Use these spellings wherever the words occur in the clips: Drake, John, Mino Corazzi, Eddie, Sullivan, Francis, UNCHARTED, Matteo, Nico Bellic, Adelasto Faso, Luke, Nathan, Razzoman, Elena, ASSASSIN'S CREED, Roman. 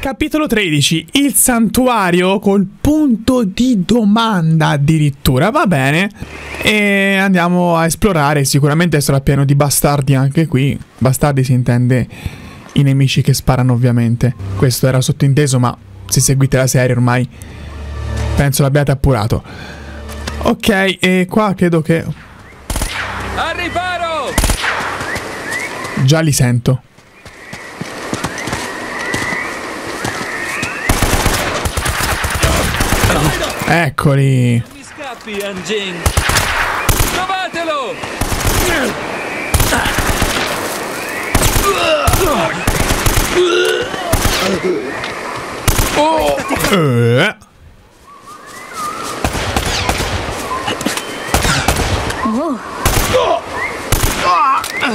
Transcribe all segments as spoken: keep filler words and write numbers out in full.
Capitolo tredici, il santuario col punto di domanda addirittura, va bene, e andiamo a esplorare, sicuramente sarà pieno di bastardi anche qui, bastardi si intende i nemici che sparano ovviamente, questo era sottinteso ma se seguite la serie ormai penso l'abbiate appurato. Ok, e qua credo che... Al riparo! Già li sento. Eccoli. Non mi scappi, Anjing. Trovatelo. Oh. Eh.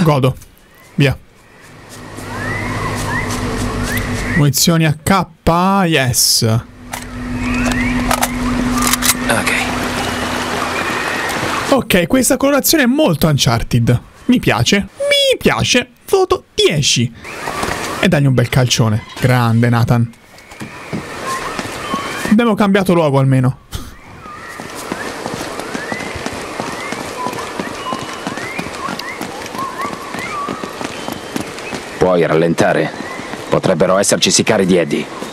Godo. Via. Munizioni a K. Yes. Ok, ok, questa colorazione è molto Uncharted. Mi piace, mi piace. Voto dieci. E dagli un bel calcione. Grande Nathan. Abbiamo cambiato luogo almeno. Puoi rallentare? Potrebbero esserci sicari di Eddie.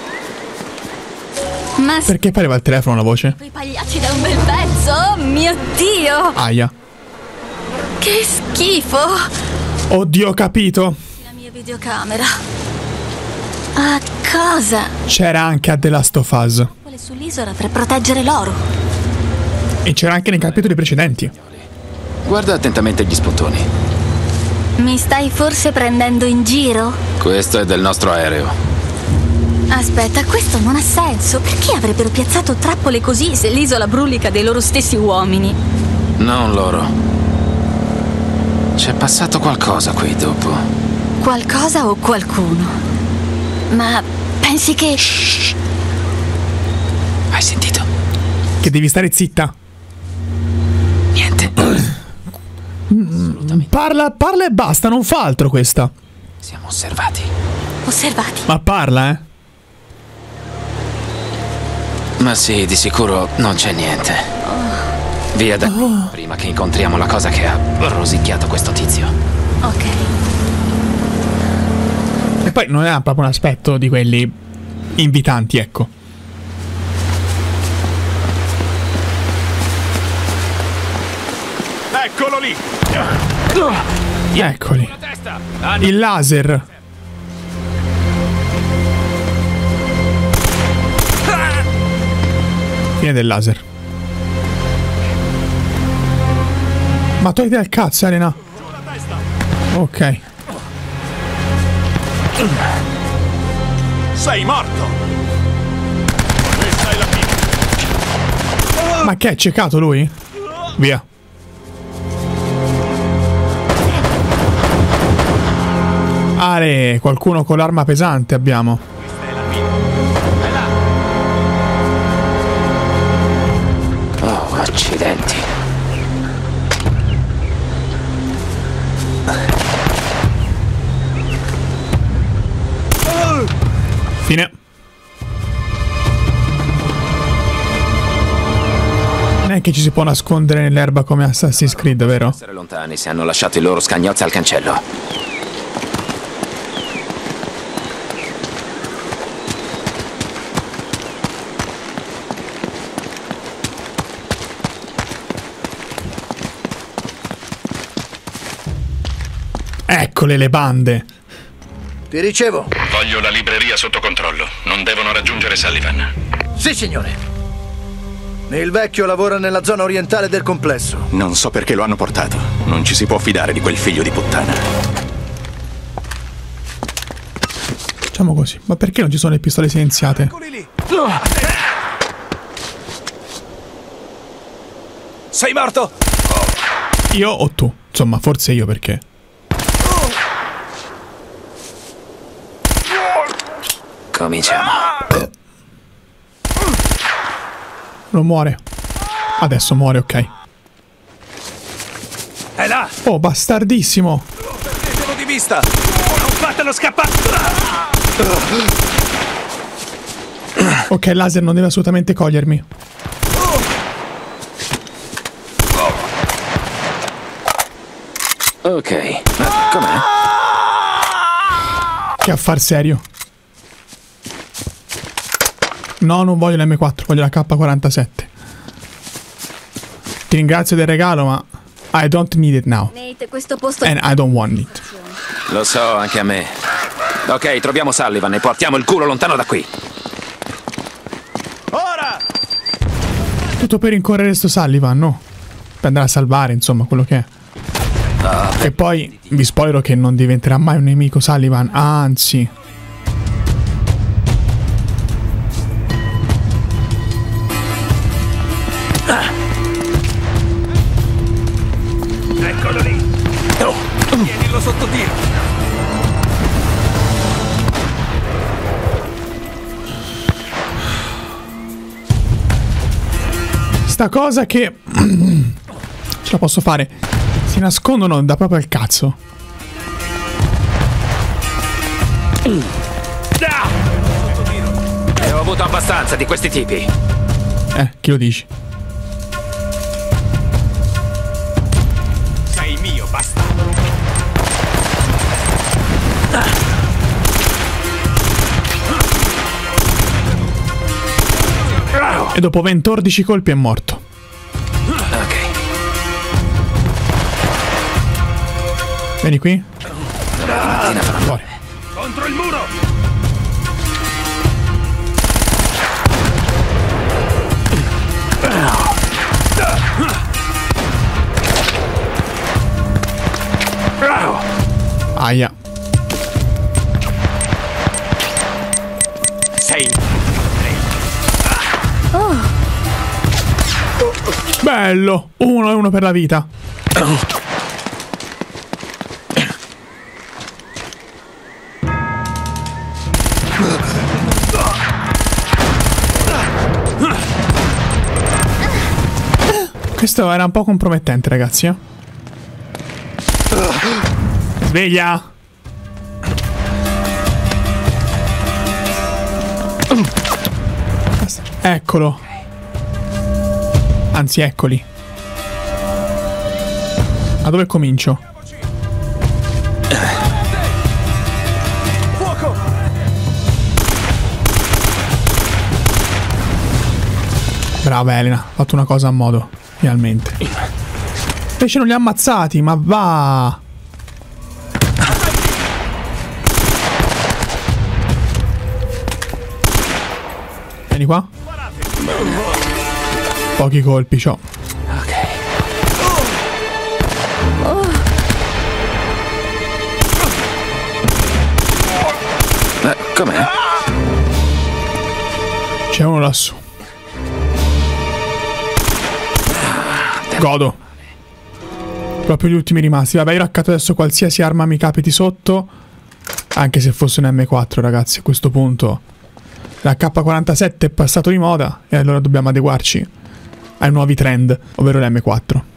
Ma perché pareva al telefono la voce? Quei pagliacci da un bel pezzo, oh mio Dio! Aia. Che schifo! Oddio, ho capito. La mia videocamera. Ah, cosa? C'era anche Adelasto Faso. Quelle sull'isola per proteggere l'oro. E c'era anche nei capitoli precedenti. Guarda attentamente gli spuntoni. Mi stai forse prendendo in giro? Questo è del nostro aereo. Aspetta, questo non ha senso. Perché avrebbero piazzato trappole così se l'isola brulica dei loro stessi uomini? Non loro. C'è passato qualcosa qui dopo. Qualcosa o qualcuno? Ma pensi che... Shh. Hai sentito? Che devi stare zitta. Niente. Assolutamente. Parla, parla e basta, non fa altro questa. Siamo osservati. Osservati? Ma parla, eh. Ma sì, di sicuro non c'è niente. Via da qui, prima che incontriamo la cosa che ha rosicchiato questo tizio. Ok. E poi non era proprio un aspetto di quelli invitanti, ecco. Eccolo lì. Eccoli. Il laser. Fine del laser. Ma togliti dal cazzo, Elena. Ok. Sei morto. Questa è la fine. Ma che è ceccato lui? Via. Ale, qualcuno con l'arma pesante abbiamo. Accidenti. Fine. Non è che ci si può nascondere nell'erba come Assassin's Creed, vero? Essere lontani se hanno lasciato i loro scagnozzi al cancello. Eccole le bande. Ti ricevo. Voglio la libreria sotto controllo. Non devono raggiungere Sullivan. Sì, signore. Il vecchio lavora nella zona orientale del complesso. Non so perché lo hanno portato. Non ci si può fidare di quel figlio di puttana. Facciamo così. Ma perché non ci sono le pistole silenziate? Eccoli lì. Oh. Sei morto? Io o tu? Insomma, forse io perché... Cominciamo. Non muore. Adesso muore, ok. È là. Oh, bastardissimo. Perdetevo di vista. Non fatelo scappare. Ok, il laser non deve assolutamente cogliermi. Ok, ma com'è? Che affar serio. No, non voglio l'emme quattro, voglio la K quarantasette. Ti ringrazio del regalo, ma I don't need it now. Nate, questo posto and I don't want it. Lo so, anche a me. Ok, troviamo Sullivan e portiamo il culo lontano da qui. Ora! Tutto per incorrere sto Sullivan, no? Per andare a salvare, insomma, quello che è. E poi vi spoilero che non diventerà mai un nemico Sullivan, anzi. Ah. Eccolo lì. Oh. Tienilo sotto tiro. Sta cosa che ce la posso fare. Si nascondono da proprio il cazzo. E ho avuto abbastanza di questi tipi. Eh, chi lo dici? Sei mio, bastardo. E dopo ventordici colpi è morto. Vieni qui. Fuori. Contro il muro. Aia. Sei. Oh. Bello. Uno e uno per la vita. Questo era un po' compromettente, ragazzi, eh? Sveglia! Eccolo. Anzi, eccoli. Ma dove comincio? Brava Elena, ho fatto una cosa a modo. Finalmente. Invece non li ha ammazzati, ma va. Vieni qua. Pochi colpi, ciò. Ok. Eh, com'è? C'è uno lassù. Godo. Proprio gli ultimi rimasti. Vabbè, io raccatto adesso qualsiasi arma mi capiti sotto. Anche se fosse un emme quattro, ragazzi. A questo punto la K quarantasette è passato di moda. E allora dobbiamo adeguarci ai nuovi trend, ovvero l'emme quattro.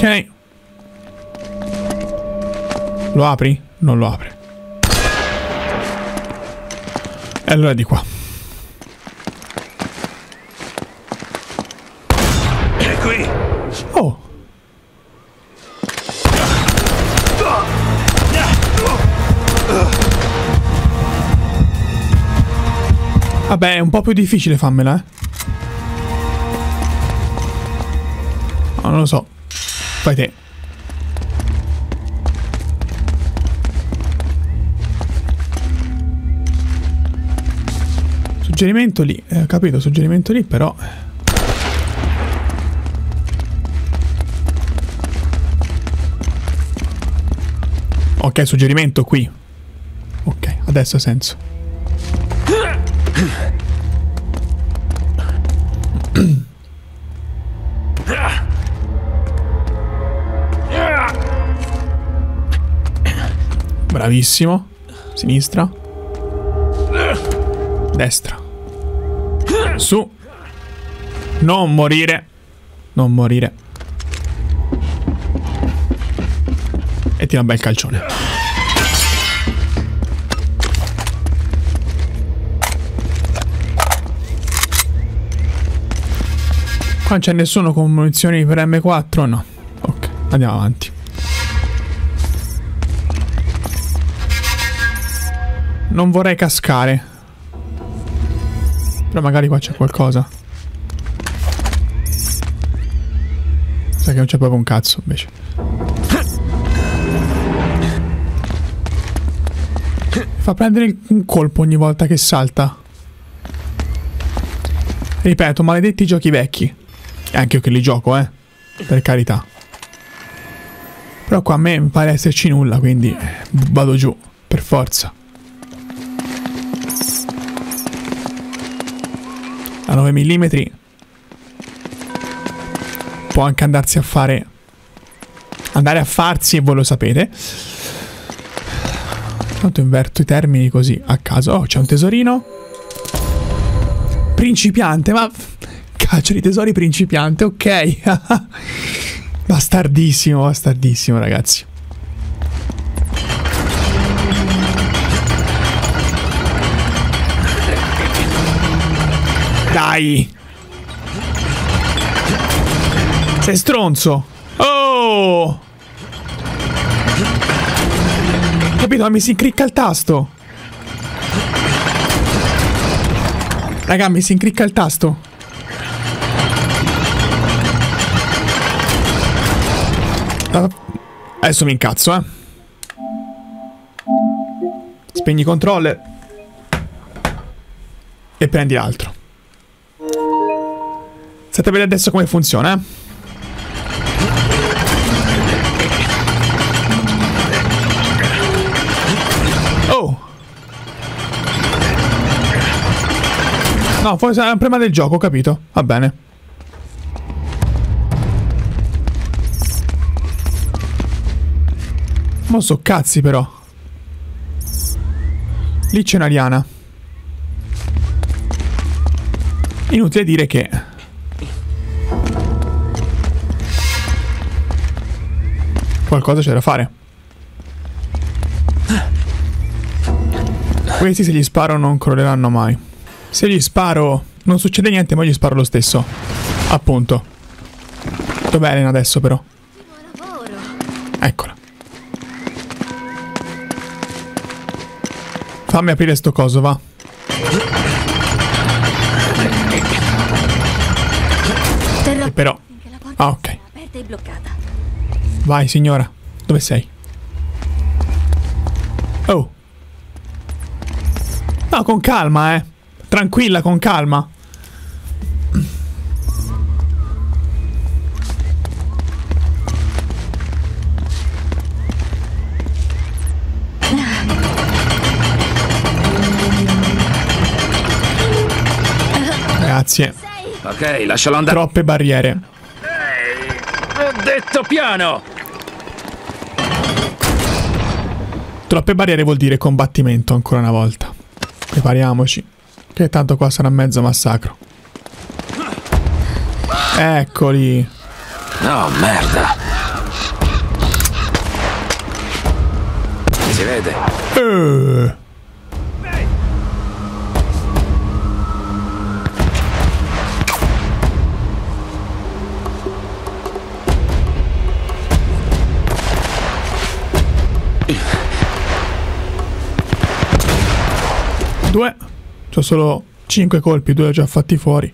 Ok. Lo apri? Non lo apri. E allora di qua. È qui. Oh. Vabbè, è un po' più difficile fammela, eh. No, non lo so. Fai te. Suggerimento lì, eh, ho capito, suggerimento lì, però. Ok, suggerimento qui. Ok, adesso ha senso. Bravissimo. Sinistra. Destra. Su. Non morire. Non morire. E tira un bel calcione. Qua non c'è nessuno con munizioni per emme quattro? No. Ok, andiamo avanti. Non vorrei cascare. Però magari qua c'è qualcosa. Sai che non c'è proprio un cazzo invece. Mi fa prendere un colpo ogni volta che salta. Ripeto, maledetti giochi vecchi. E anche io che li gioco, eh. Per carità. Però qua a me non pare esserci nulla, quindi vado giù, per forza. A nove millimetri può anche andarsi a fare, andare a farsi, e voi lo sapete. Tanto inverto i termini così a caso. Oh, c'è un tesorino. Principiante, ma caccia di tesori principiante, ok. Bastardissimo, bastardissimo ragazzi. Dai! Sei stronzo! Oh! Capito? Ma mi si incricca il tasto! Raga, mi si incricca il tasto! Adesso mi incazzo, eh! Spegni controller e prendi l'altro. State a vedere adesso come funziona, eh? Oh! No, forse è un problema del gioco, ho capito. Va bene. Ma so cazzi però. Lì c'è una liana. Inutile dire che... qualcosa c'è da fare. Questi se gli sparo non crolleranno mai. Se gli sparo non succede niente, ma gli sparo lo stesso. Appunto. Dov'è Elena adesso però? Eccola. Fammi aprire sto coso, va. E però... ah, ok. Vai signora, dove sei? Oh. No, con calma, eh. Tranquilla, con calma. Grazie. Ok, lascialo andare. Troppe barriere. Ehi, ho detto piano. Troppe barriere vuol dire combattimento ancora una volta. Prepariamoci, che tanto qua sarà mezzo massacro. Eccoli. No, merda. Si vede. Uh. Due. C'ho solo cinque colpi, due li ho già fatti fuori.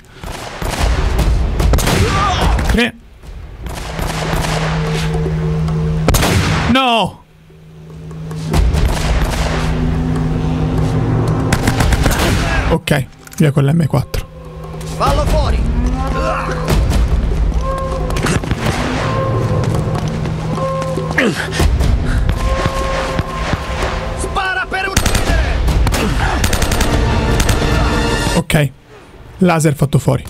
Tre. No! Ok, via con l'emme quattro. Fallo fuori! Spara per uccidere! Ok, laser fatto fuori.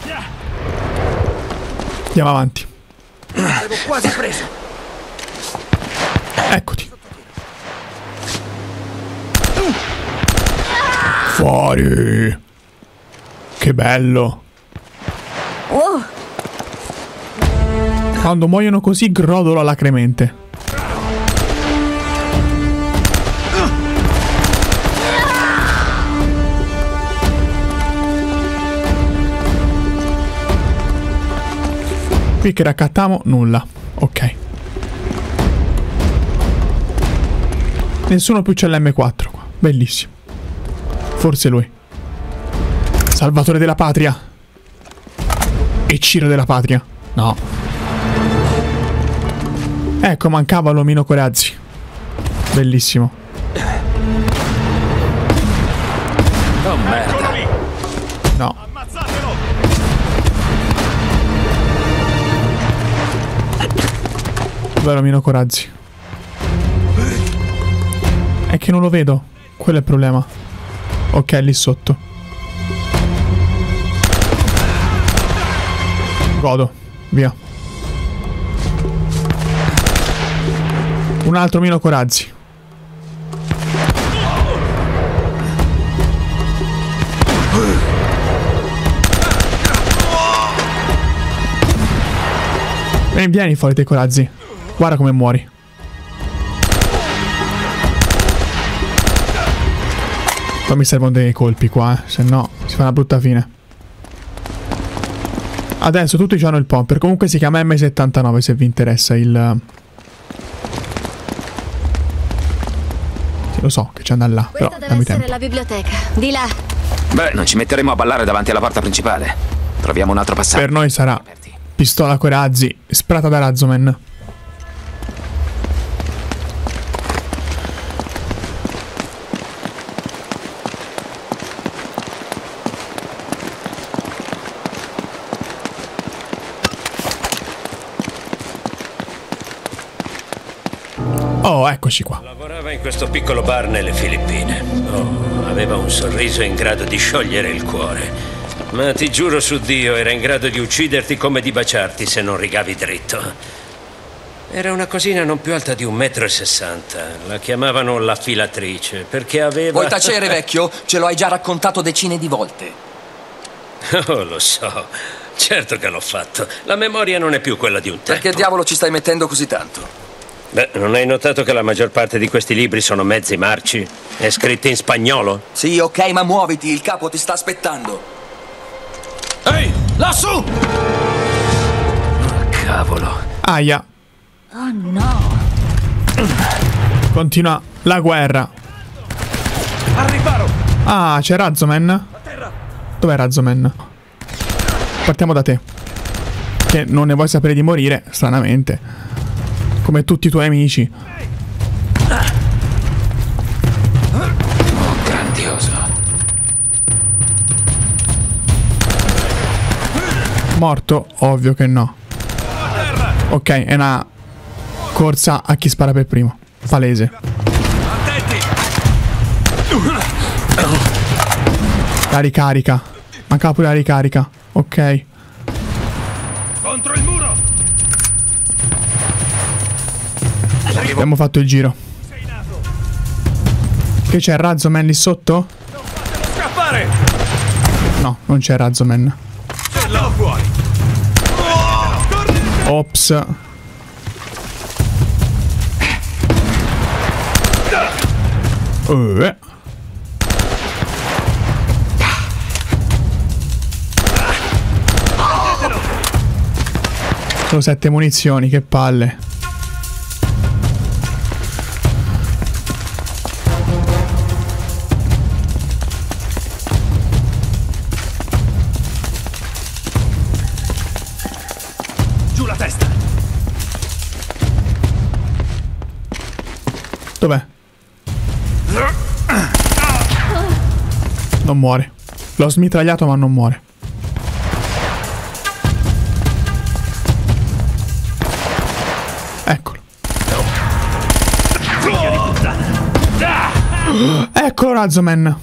Andiamo avanti. Avevo quasi preso. Eccoti. Fuori. Che bello. Wow. Quando muoiono così grodolo alacremente. Qui che raccattamo nulla. Ok. Nessuno più c'è l'emme quattro qua. Bellissimo. Forse lui. Salvatore della patria. E Ciro della patria. No. Ecco, mancava l'omino Corazzi. Bellissimo. Oh merda. No. Ammazzatelo. Dov'è l'omino Corazzi? È che non lo vedo. Quello è il problema. Ok, lì sotto. Godo. Via. Un altro Mino Corazzi. Vieni, vieni fuori te Corazzi. Guarda come muori. Poi mi servono dei colpi qua, eh. Se no si fa una brutta fine. Adesso tutti hanno il pomper. Comunque si chiama emme settantanove se vi interessa il... Sì, lo so che c'è da là, però dammi tempo. La biblioteca. Di là. Beh, non ci metteremo a ballare davanti alla porta principale. Troviamo un altro passaggio. Per noi sarà pistola Corazzi, sprata da Razzoman. Oh, eccoci qua. Lavorava in questo piccolo bar nelle Filippine. Oh, aveva un sorriso in grado di sciogliere il cuore. Ma ti giuro su Dio, era in grado di ucciderti come di baciarti se non rigavi dritto. Era una cosina non più alta di un metro e sessanta. La chiamavano la filatrice perché aveva... Vuoi tacere, vecchio? Ce lo hai già raccontato decine di volte. Oh, lo so. Certo che l'ho fatto. La memoria non è più quella di un tempo. Perché diavolo ci stai mettendo così tanto? Beh, non hai notato che la maggior parte di questi libri sono mezzi marci? È scritto in spagnolo? Sì, ok, ma muoviti, il capo ti sta aspettando. Ehi, lassù! Oh, cavolo. Aia. Oh no. Continua la guerra. Al riparo. Ah, c'è Razzoman? Dov'è Razzoman? Partiamo da te. Che non ne vuoi sapere di morire, stranamente. Come tutti i tuoi amici. Oh, grandioso. Morto? Ovvio che no. Ok, è una corsa a chi spara per primo. Palese. La ricarica. Mancava pure la ricarica. Ok. Contro il muro. Abbiamo fatto il giro. Che c'è Razzoman lì sotto? Non fatelo scappare! No, non c'è Razzoman. Ce l'ho fuori. Ops. Uh. Solo sette munizioni, che palle. Dov'è? Non muore. L'ho smitragliato ma non muore. Eccolo. Eccolo Razzoman.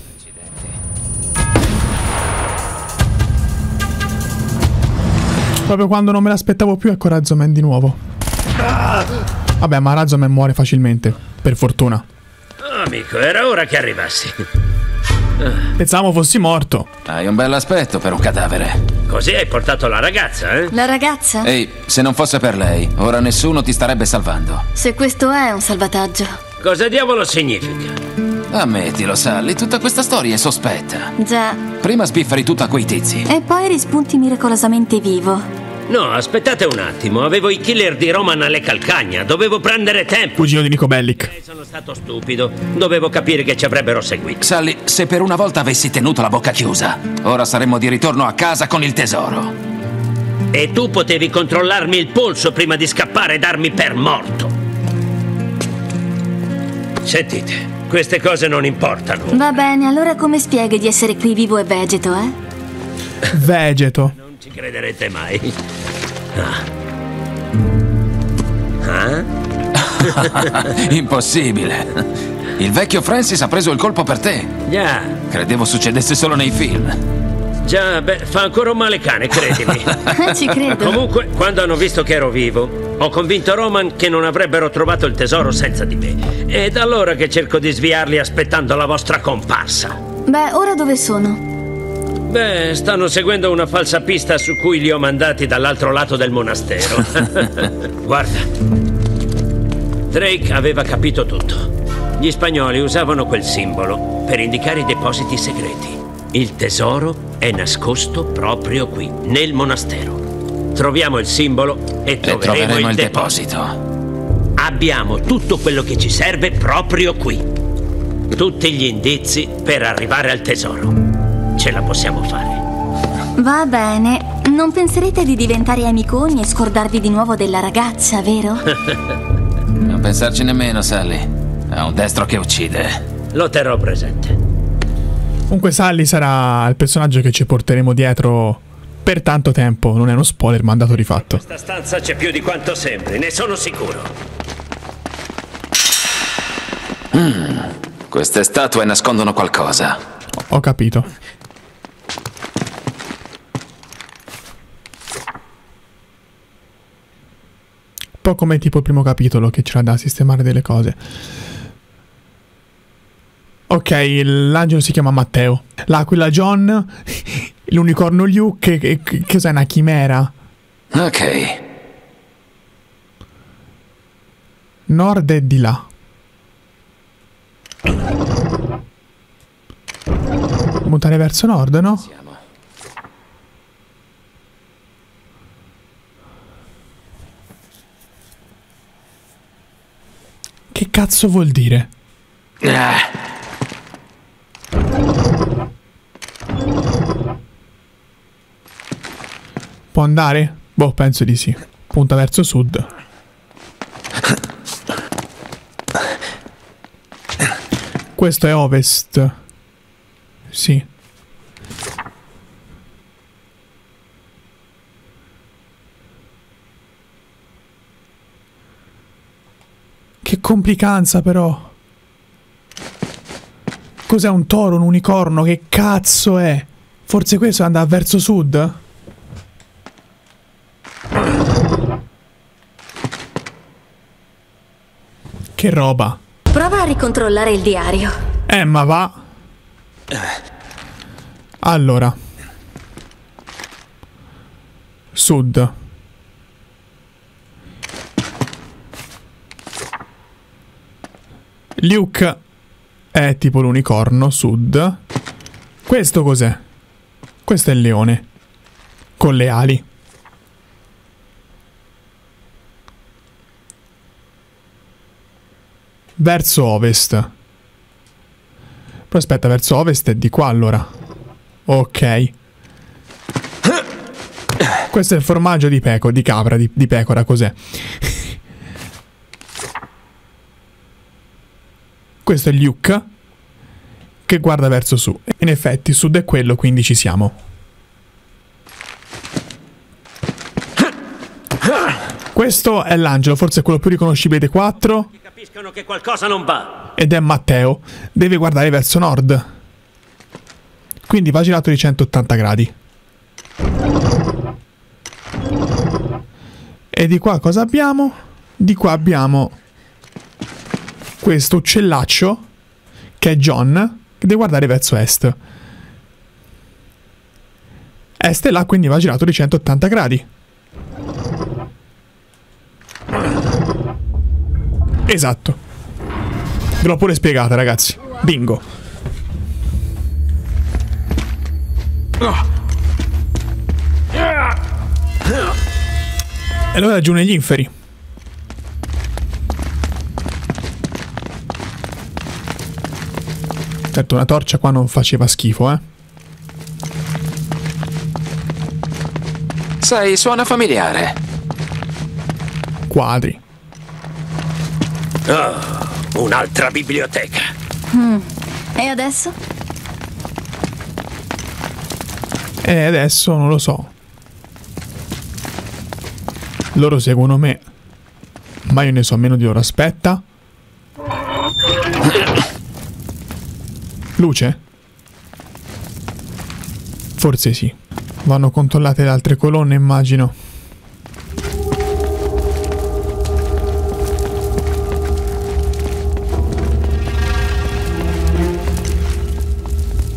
Proprio quando non me l'aspettavo più, ecco Razzoman di nuovo. Vabbè, ma Razzoman muore facilmente. Per fortuna. Oh, amico, era ora che arrivassi. Pensavamo fossi morto. Hai un bel aspetto per un cadavere. Così hai portato la ragazza, eh? La ragazza? Ehi, se non fosse per lei, ora nessuno ti starebbe salvando. Se questo è un salvataggio. Cosa diavolo significa? Ammettilo, Sally, tutta questa storia è sospetta. Già. Prima sbifferi tutto a quei tizi. E poi rispunti miracolosamente vivo. No, aspettate un attimo, avevo i killer di Roman alle calcagna, dovevo prendere tempo. Cugino di Nico Bellic. Eh, sono stato stupido, dovevo capire che ci avrebbero seguito. Sally, se per una volta avessi tenuto la bocca chiusa, ora saremmo di ritorno a casa con il tesoro. E tu potevi controllarmi il polso prima di scappare e darmi per morto. Sentite, queste cose non importano. Va bene, allora come spieghi di essere qui vivo e vegeto, eh? Vegeto. Ci crederete mai? Ah. Ah? Impossibile. Il vecchio Francis ha preso il colpo per te. Già. Credevo succedesse solo nei film. Già, beh, fa ancora un male cane, credimi. Ci credo. Comunque, quando hanno visto che ero vivo, ho convinto Roman che non avrebbero trovato il tesoro senza di me. È da allora che cerco di sviarli aspettando la vostra comparsa. Beh, ora dove sono? Beh, stanno seguendo una falsa pista su cui li ho mandati dall'altro lato del monastero. Guarda, Drake aveva capito tutto. Gli spagnoli usavano quel simbolo per indicare i depositi segreti. Il tesoro è nascosto proprio qui, nel monastero. Troviamo il simbolo e, e troveremo, troveremo il deposito. deposito. Abbiamo tutto quello che ci serve proprio qui. Tutti gli indizi per arrivare al tesoro. Ce la possiamo fare. Va bene. Non penserete di diventare amiconi e scordarvi di nuovo della ragazza, vero? Non pensarci nemmeno, Sally. Ha un destro che uccide. Lo terrò presente. Comunque Sally sarà il personaggio che ci porteremo dietro per tanto tempo. Non è uno spoiler, ma è andato rifatto. In questa stanza c'è più di quanto sembri, ne sono sicuro. mm, Queste statue nascondono qualcosa. Ho capito. Un po' come tipo il primo capitolo che c'era da sistemare delle cose. Ok, l'angelo si chiama Matteo, l'aquila John, l'unicorno Luke, che, che, che cos'è una chimera? Ok. Nord è di là. Mutare verso nord, no? Siamo. Che cazzo vuol dire? Ah. Può andare? Boh, penso di sì. Punta verso sud. Questo è ovest. Sì. Che complicanza però. Cos'è un toro, un unicorno? Che cazzo è? Forse questo andava verso sud? Che roba. Prova a ricontrollare il diario. Eh, ma va. Allora, sud. Luke è tipo l'unicorno, sud. Questo cos'è? Questo è il leone con le ali. Verso ovest. Però aspetta, verso ovest è di qua allora. Ok. Questo è il formaggio di pecora, di capra, di, di pecora, cos'è? Questo è Luke, che guarda verso su. In effetti, sud è quello, quindi ci siamo. Questo è l'angelo, forse è quello più riconoscibile dei quattro. Capiscono che qualcosa non va. Ed è Matteo. Deve guardare verso nord. Quindi va girato di centottanta gradi. E di qua cosa abbiamo? Di qua abbiamo questo uccellaccio che è John, che deve guardare verso est. Est e là, quindi va girato di centottanta gradi. Esatto. Ve l'ho pure spiegata, ragazzi. Bingo. E allora giù negli inferi. Certo, una torcia qua non faceva schifo, eh. Sai, suona familiare. Quadri. Oh, un'altra biblioteca. Mm. E adesso? E adesso non lo so. Loro seguono me, ma io ne so meno di loro. Aspetta. Luce? Forse sì. Vanno controllate le altre colonne, immagino.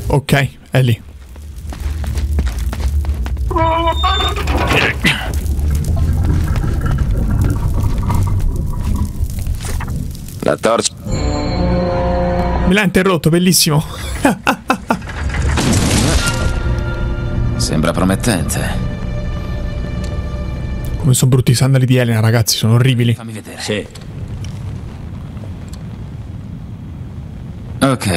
Ok, è lì. La torcia. Me l'ha interrotto, bellissimo. Sembra promettente. Come sono brutti i sandali di Elena, ragazzi, sono orribili. Fammi vedere. Sì. Ok,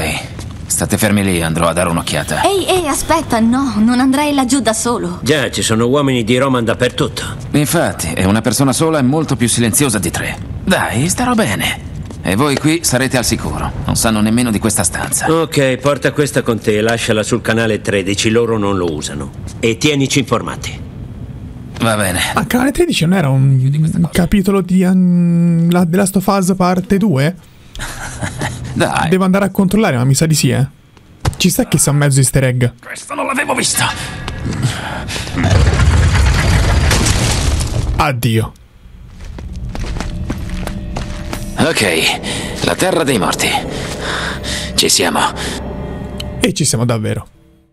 state fermi lì, andrò a dare un'occhiata. Ehi, ehi, aspetta, no, non andrai laggiù da solo. Già, ci sono uomini di Roman dappertutto. Infatti, e una persona sola è molto più silenziosa di tre. Dai, starò bene. E voi qui sarete al sicuro. Non sanno nemmeno di questa stanza. Ok, porta questa con te e lasciala sul canale tredici. Loro non lo usano. E tienici informati. Va bene. Ma canale tredici non era un capitolo di um, la, della Adelasto Faso parte due? Dai. Devo andare a controllare, ma mi sa di sì, eh. Ci sta che sia un mezzo easter egg. Questo non l'avevo visto. Addio. Ok, la terra dei morti. Ci siamo. E ci siamo davvero.